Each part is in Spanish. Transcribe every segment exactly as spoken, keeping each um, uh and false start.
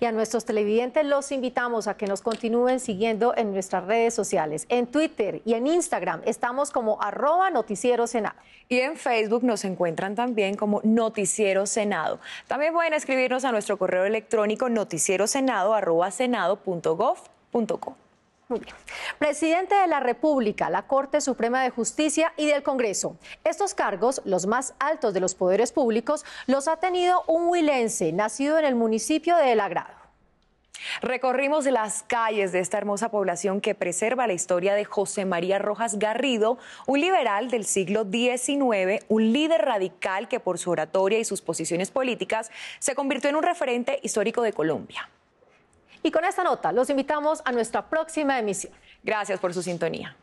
Y a nuestros televidentes los invitamos a que nos continúen siguiendo en nuestras redes sociales. En Twitter y en Instagram estamos como arroba Noticiero Senado. Y en Facebook nos encuentran también como Noticiero Senado. También pueden escribirnos a nuestro correo electrónico noticierosenado arroba senado punto gov punto co. Muy bien. Presidente de la República, la Corte Suprema de Justicia y del Congreso. Estos cargos, los más altos de los poderes públicos, los ha tenido un huilense nacido en el municipio de El Agrado. Recorrimos las calles de esta hermosa población que preserva la historia de José María Rojas Garrido, un liberal del siglo diecinueve, un líder radical que por su oratoria y sus posiciones políticas se convirtió en un referente histórico de Colombia. Y con esta nota los invitamos a nuestra próxima emisión. Gracias por su sintonía.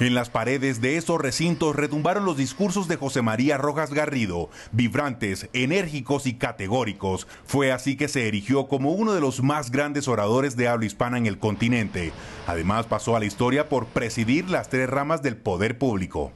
En las paredes de estos recintos retumbaron los discursos de José María Rojas Garrido, vibrantes, enérgicos y categóricos. Fue así que se erigió como uno de los más grandes oradores de habla hispana en el continente. Además, pasó a la historia por presidir las tres ramas del poder público.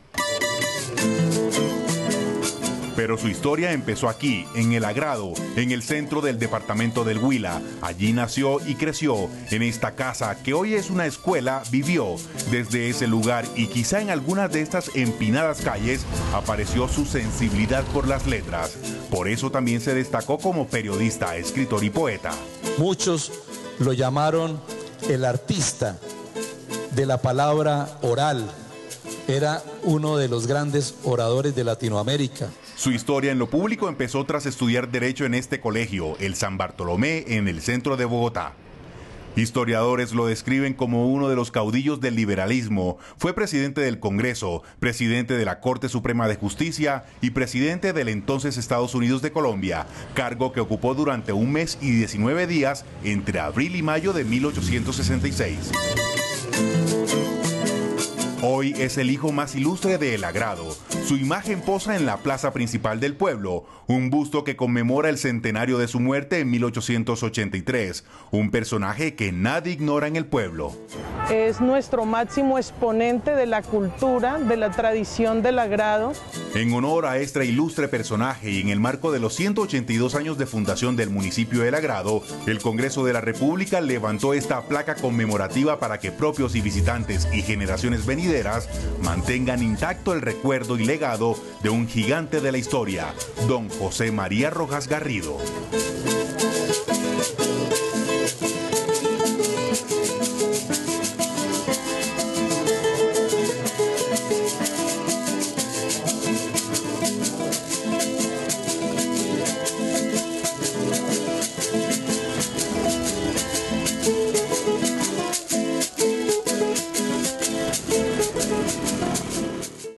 Pero su historia empezó aquí, en El Agrado, en el centro del departamento del Huila. Allí nació y creció. En esta casa, que hoy es una escuela, vivió. Desde ese lugar y quizá en algunas de estas empinadas calles, apareció su sensibilidad por las letras. Por eso también se destacó como periodista, escritor y poeta. Muchos lo llamaron el artista de la palabra oral. Era uno de los grandes oradores de Latinoamérica. Su historia en lo público empezó tras estudiar Derecho en este colegio, el San Bartolomé, en el centro de Bogotá. Historiadores lo describen como uno de los caudillos del liberalismo. Fue presidente del Congreso, presidente de la Corte Suprema de Justicia y presidente del entonces Estados Unidos de Colombia, cargo que ocupó durante un mes y diecinueve días entre abril y mayo de mil ochocientos sesenta y seis. Hoy es el hijo más ilustre de El Agrado. Su imagen posa en la plaza principal del pueblo, un busto que conmemora el centenario de su muerte en mil ochocientos ochenta y tres, un personaje que nadie ignora en el pueblo. Es nuestro máximo exponente de la cultura, de la tradición del Agrado. En honor a este ilustre personaje y en el marco de los ciento ochenta y dos años de fundación del municipio de El Agrado, el Congreso de la República levantó esta placa conmemorativa para que propios y visitantes y generaciones venideras mantengan intacto el recuerdo y legado de un gigante de la historia, don José María Rojas Garrido.